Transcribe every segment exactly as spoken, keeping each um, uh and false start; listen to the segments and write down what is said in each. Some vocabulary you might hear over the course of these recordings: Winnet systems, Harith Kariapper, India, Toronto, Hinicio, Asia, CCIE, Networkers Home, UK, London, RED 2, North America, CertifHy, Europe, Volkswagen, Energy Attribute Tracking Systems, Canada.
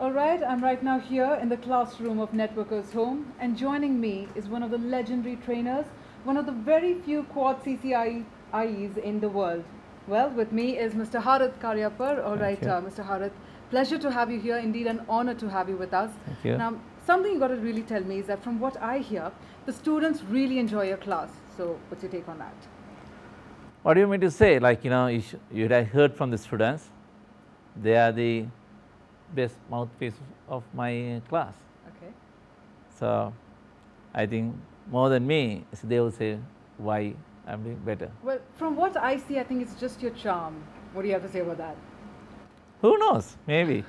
All right, I'm right now here in the classroom of Networkers Home, and joining me is one of the legendary trainers, one of the very few quad C C I Es in the world. Well, with me is Mister Harith Kariapper. All right, uh, Mister Harith, pleasure to have you here. Indeed, an honor to have you with us. Thank you. Now, something you've got to really tell me is that from what I hear, the students really enjoy your class. So what's your take on that? What do you mean to say? Like, you know, you, you I heard from the students, they are the best mouthpiece of my class. Okay. So I think more than me, so they will say why I'm doing better. Well, from what I see, I think it's just your charm. What do you have to say about that? Who knows? Maybe.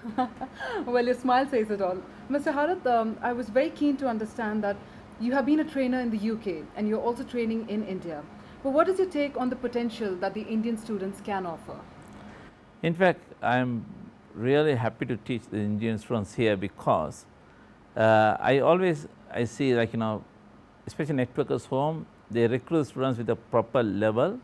Well, your smile says it all. Mister Harith, um, I was very keen to understand that you have been a trainer in the U K and you're also training in India. But what is your take on the potential that the Indian students can offer? In fact, I'm really happy to teach the Indian students here because uh, I always, I see like, you know, especially Networkers Home, they recruit students with a proper level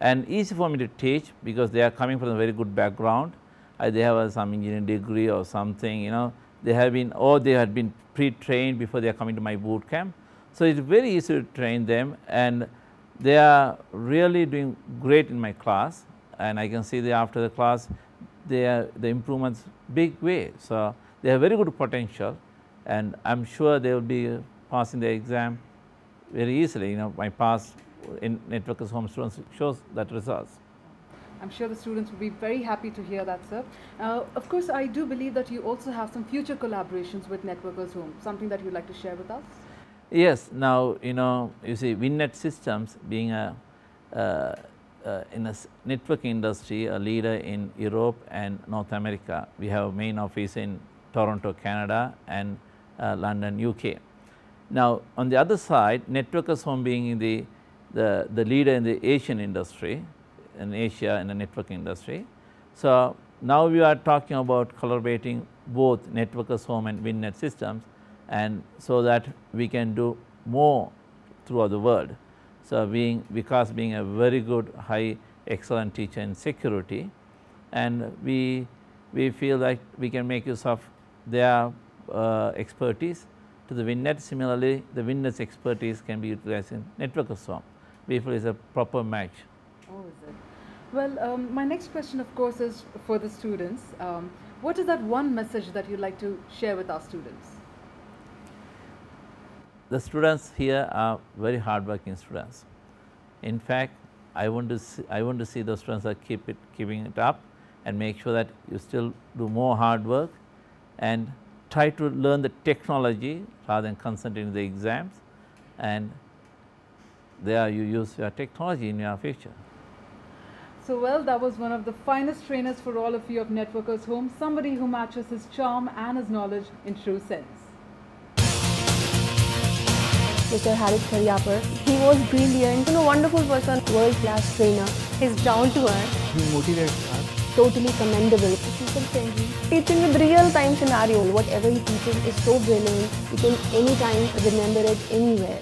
and easy for me to teach because they are coming from a very good background. Uh, they have uh, some engineering degree or something, you know, they have been, or they had been pre-trained before they are coming to my boot camp. So it's very easy to train them, and they are really doing great in my class, and I can see that after the class, they are the improvements big way. So they have very good potential, and I'm sure they will be passing the exam very easily. You know, my past in Networkers Home students shows that results. I'm sure the students will be very happy to hear that, sir. Uh, of course, I do believe that you also have some future collaborations with Networkers Home, something that you'd like to share with us? Yes. Now, you know, you see Winnet Systems being a, uh, uh, in a networking industry, a leader in Europe and North America. We have a main office in Toronto, Canada, and uh, London, U K. Now, on the other side, Networkers Home being in the, the, the leader in the Asian industry, in Asia in the networking industry. So now we are talking about collaborating both Networkers Home and Winnet Systems, and so that we can do more throughout the world. So being, because being a very good, high, excellent teacher in security, and we, we feel like we can make use of their uh, expertise to the Winnet. Similarly, the Winnet's expertise can be utilized in Networkers Home. We feel it's a proper match. Oh, is it? Well, um, my next question, of course, is for the students. Um, what is that one message that you'd like to share with our students? The students here are very hardworking students. In fact, I want to see, I want to see those students that keep it, keeping it up, and make sure that you still do more hard work and try to learn the technology rather than concentrating on the exams. And there you use your technology in your future. So, well, that was one of the finest trainers for all of you of Networkers Home, somebody who matches his charm and his knowledge in true sense. Mister Harith Kariapper, he was brilliant and a wonderful person, world-class trainer. He's down to earth. He motivates us. Totally commendable. People-friendly. Teaching with real-time scenario. Whatever he teaches is so brilliant. You can anytime remember it anywhere.